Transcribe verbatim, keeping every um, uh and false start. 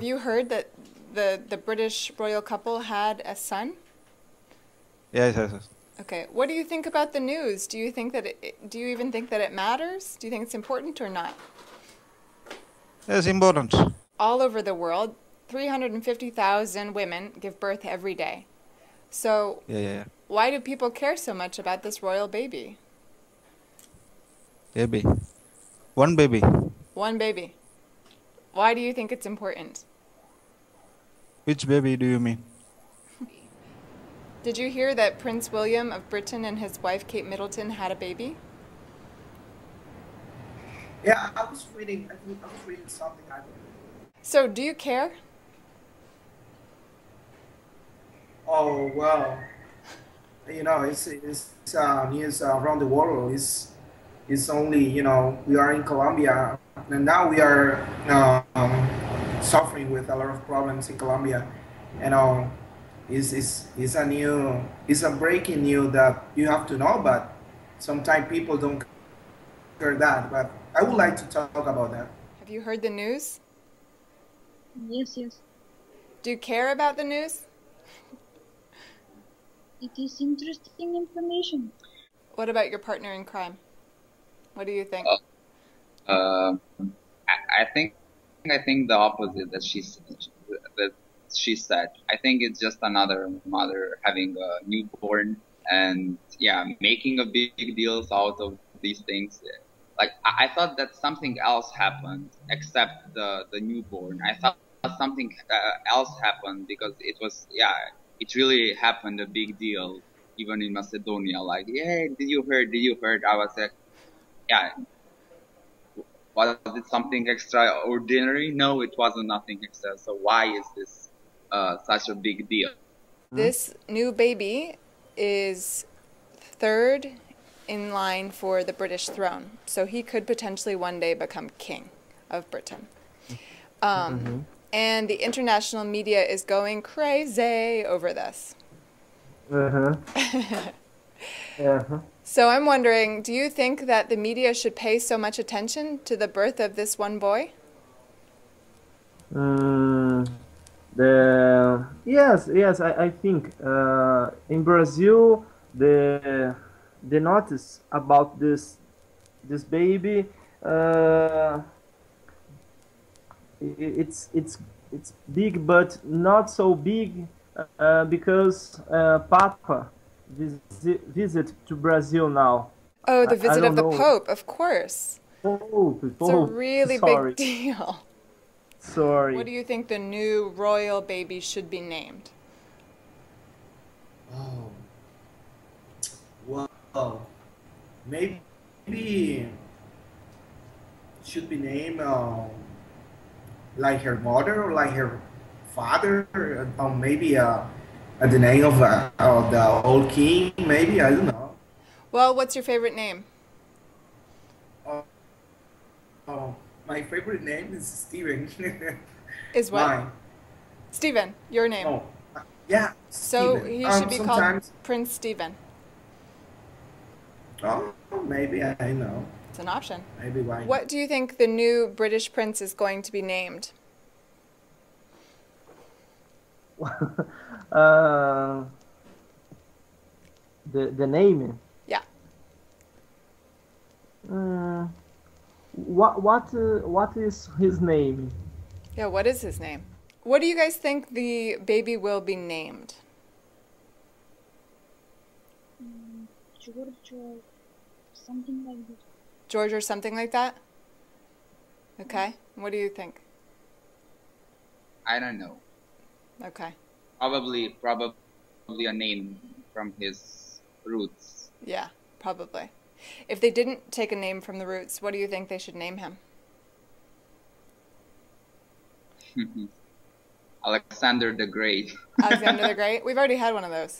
Have you heard that the, the British royal couple had a son? Yes, yes, yes. Okay. What do you think about the news? Do you think that it, do you even think that it matters? Do you think it's important or not? It's important. All over the world, three hundred fifty thousand women give birth every day. So yeah, yeah, yeah. Why do people care so much about this royal baby? Baby. One baby. One baby. Why do you think it's important? Which baby do you mean? Did you hear that Prince William of Britain and his wife Kate Middleton had a baby? Yeah, I was reading, I think I was reading something. I so, do you care? Oh, well, you know, it's, it's uh, news around the world. It's, it's only, you know, we are in Colombia, and now we are uh, um, suffering with a lot of problems in Colombia. And uh, it's, it's, it's a new, it's a breaking news that you have to know, but sometimes people don't care that. But I would like to talk about that. Have you heard the news? Yes, yes. Do you care about the news? It is interesting information. What about your partner in crime? What do you think? Uh, uh, I, I think I think the opposite that she that she said. I think it's just another mother having a newborn and yeah, making a big deal out of these things. Like I, I thought that something else happened except the the newborn. I thought something uh, else happened because it was yeah. It really happened a big deal, even in Macedonia. Like, yeah, did you hear? Did you hear? I was like, yeah. Was it something extraordinary? No, it wasn't nothing extra. So why is this uh, such a big deal? This new baby is third in line for the British throne. So he could potentially one day become king of Britain. Um, mm-hmm. And the international media is going crazy over this. Uh-huh. Uh-huh. So I'm wondering, do you think that the media should pay so much attention to the birth of this one boy? Um, the, yes, yes, I, I think. Uh, in Brazil, the, the notice about this, this baby... Uh, It's it's it's big, but not so big, uh, because uh, Papa visit, visit to Brazil now. Oh, the visit of the know. Pope, of course. Pope, Pope. It's a really Sorry. big deal. Sorry. What do you think the new royal baby should be named? Oh, well, maybe it should be named. Uh, Like her mother or like her father, or maybe uh, at the name of, uh, of the old king, maybe, I don't know. Well, what's your favorite name? Oh, oh my favorite name is Steven. Is what? Mine. Steven, your name. Oh, uh, yeah. So Steven. he should um, be sometimes... called Prince Steven. Oh, maybe, I, I know. It's an option. Maybe why not? What do you think the new British prince is going to be named? uh, the the name. Yeah. Uh, what what uh, what is his name? Yeah. What is his name? What do you guys think the baby will be named? Mm, George or something like that. George or something like that? Okay. What do you think? I don't know. Okay. Probably, probably a name from his roots. Yeah, probably. If they didn't take a name from the roots, what do you think they should name him? Alexander the Great. Alexander the Great? We've already had one of those.